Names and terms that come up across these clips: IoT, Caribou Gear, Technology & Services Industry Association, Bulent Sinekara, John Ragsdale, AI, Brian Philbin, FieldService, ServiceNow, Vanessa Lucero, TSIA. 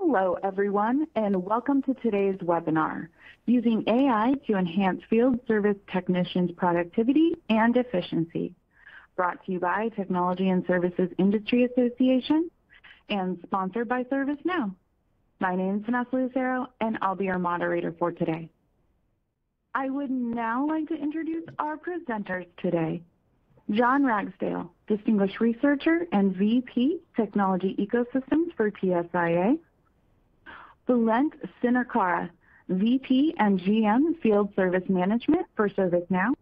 Hello, everyone, and welcome to today's webinar, Using AI to Enhance Field Service Technicians' Productivity and Efficiency, brought to you by Technology and Services Industry Association and sponsored by ServiceNow. My name is Vanessa Lucero, and I'll be your moderator for today. I would now like to introduce our presenters today. John Ragsdale, Distinguished Researcher and VP, Technology Ecosystems for TSIA. Bulent Sinekara, VP and GM, Field Service Management for ServiceNow.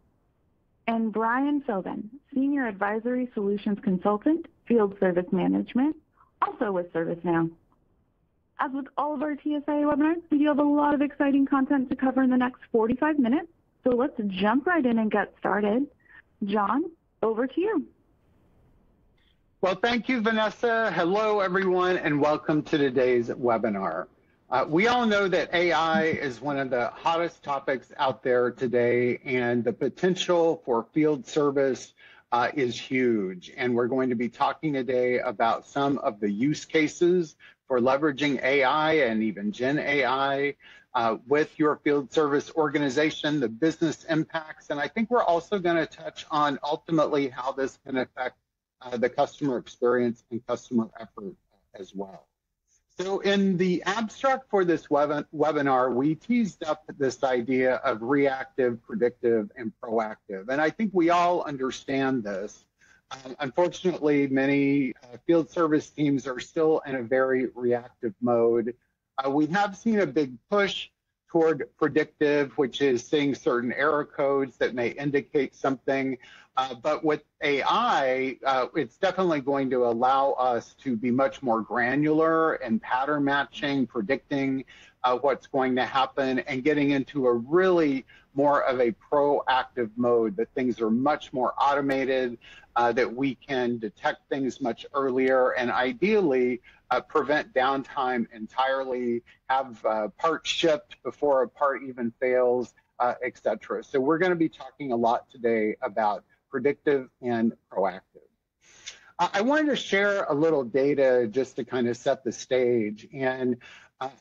And Brian Philbin, Senior Advisory Solutions Consultant, Field Service Management, also with ServiceNow. As with all of our TSIA webinars, we have a lot of exciting content to cover in the next 45 minutes, so let's jump right in and get started. John, over to you. Well, thank you, Vanessa. Hello, everyone, and welcome to today's webinar. We all know that AI is one of the hottest topics out there today, and the potential for field service is huge. And we're going to be talking today about some of the use cases for leveraging AI and even Gen AI with your field service organization, the business impacts. And I think we're also going to touch on ultimately how this can affect the customer experience and customer effort as well. So in the abstract for this webinar, we teased up this idea of reactive, predictive, and proactive. And I think we all understand this. Unfortunately, many field service teams are still in a very reactive mode. We have seen a big push toward predictive, which is seeing certain error codes that may indicate something. But with AI, it's definitely going to allow us to be much more granular and pattern matching, predicting what's going to happen, and getting into a really more of a proactive mode, that things are much more automated, that we can detect things much earlier, and ideally prevent downtime entirely, have parts shipped before a part even fails, et cetera. So we're going to be talking a lot today about predictive and proactive. I wanted to share a little data just to kind of set the stage. And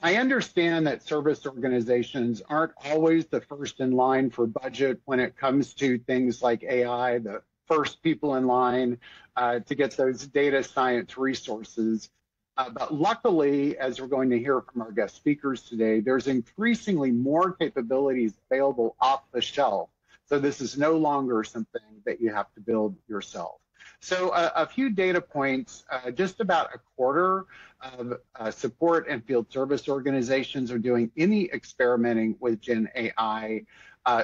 I understand that service organizations aren't always the first in line for budget when it comes to things like AI, the first people in line to get those data science resources. But luckily, as we're going to hear from our guest speakers today, there's increasingly more capabilities available off the shelf. So this is no longer something that you have to build yourself. So a few data points, just about a quarter of support and field service organizations are doing any experimenting with Gen AI.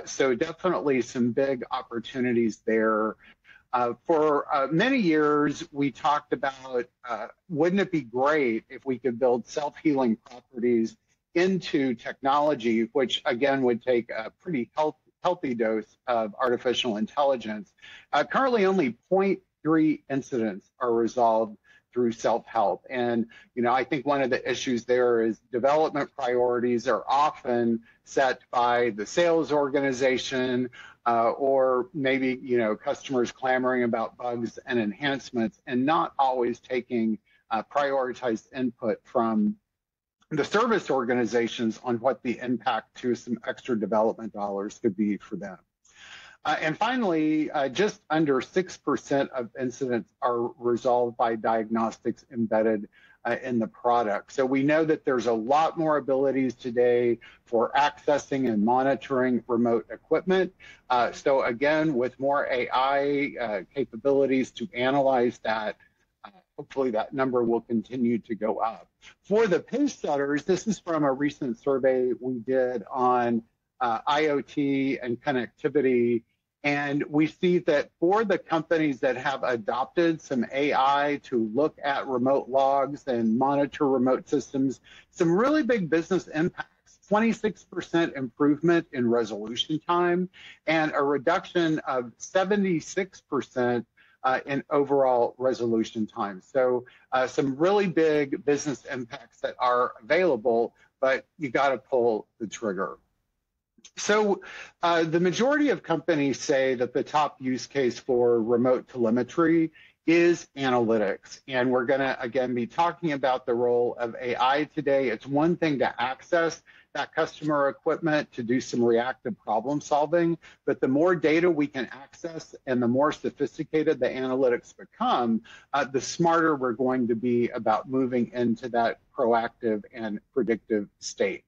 So definitely some big opportunities there. For many years, we talked about, wouldn't it be great if we could build self-healing properties into technology, which again would take a pretty healthy dose of artificial intelligence. Currently, only 0.3 incidents are resolved through self-help. And, you know, I think one of the issues there is development priorities are often set by the sales organization or maybe, you know, customers clamoring about bugs and enhancements and not always taking prioritized input from the service organizations on what the impact to some extra development dollars could be for them. And finally, just under 6% of incidents are resolved by diagnostics embedded in the product. So we know that there's a lot more abilities today for accessing and monitoring remote equipment. So again, with more AI capabilities to analyze that, hopefully that number will continue to go up. For the pace setters, this is from a recent survey we did on IoT and connectivity, and we see that for the companies that have adopted some AI to look at remote logs and monitor remote systems, some really big business impacts, 26% improvement in resolution time, and a reduction of 76% in overall resolution time. So some really big business impacts that are available, but you got to pull the trigger. So the majority of companies say that the top use case for remote telemetry is analytics. And we're going to, again, be talking about the role of AI today. It's one thing to access that customer equipment to do some reactive problem solving, but the more data we can access and the more sophisticated the analytics become, the smarter we're going to be about moving into that proactive and predictive state.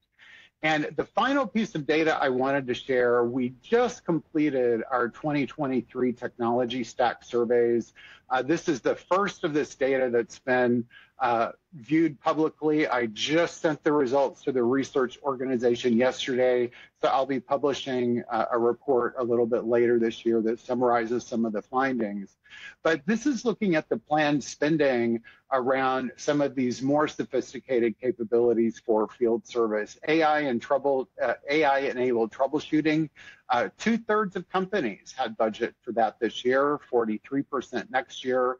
And the final piece of data I wanted to share, we just completed our 2023 technology stack surveys. This is the first of this data that's been viewed publicly. I just sent the results to the research organization yesterday, so I'll be publishing a report a little bit later this year that summarizes some of the findings. But this is looking at the planned spending around some of these more sophisticated capabilities for field service. AI-enabled troubleshooting, 2/3 of companies had budget for that this year, 43% next year.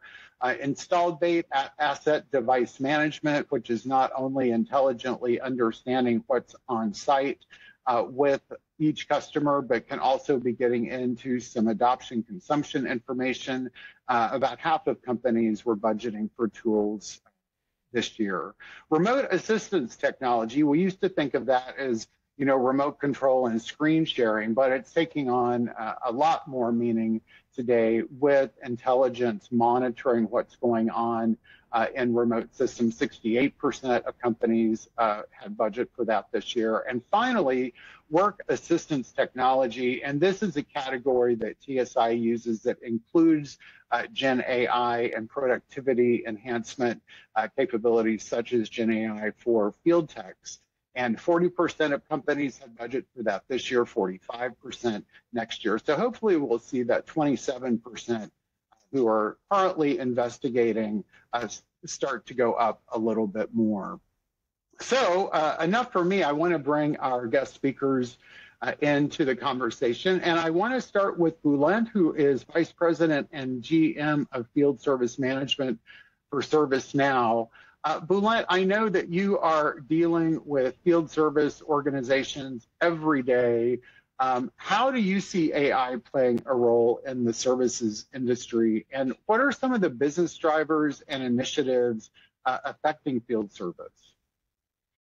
Installed base asset device management, which is not only intelligently understanding what's on site with each customer, but can also be getting into some adoption consumption information. About half of companies were budgeting for tools this year. Remote assistance technology, we used to think of that as, you know, remote control and screen sharing, but it's taking on a lot more meaning today with intelligence monitoring what's going on in remote systems. 68% of companies had budget for that this year. And finally, work assistance technology. And this is a category that TSIA uses that includes Gen AI and productivity enhancement capabilities such as Gen AI for field techs. And 40% of companies have budget for that this year, 45% next year. So hopefully we'll see that 27% who are currently investigating start to go up a little bit more. So enough for me. I want to bring our guest speakers into the conversation. And I want to start with Bulent, who is Vice President and GM of Field Service Management for ServiceNow. Bulent, I know that you are dealing with field service organizations every day. How do you see AI playing a role in the services industry? And what are some of the business drivers and initiatives affecting field service?